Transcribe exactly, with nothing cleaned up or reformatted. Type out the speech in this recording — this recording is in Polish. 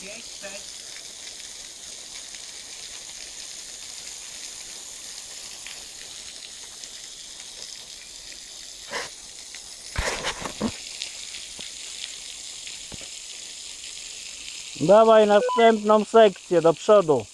pięć, sześć. Dawaj następną sekcję do przodu.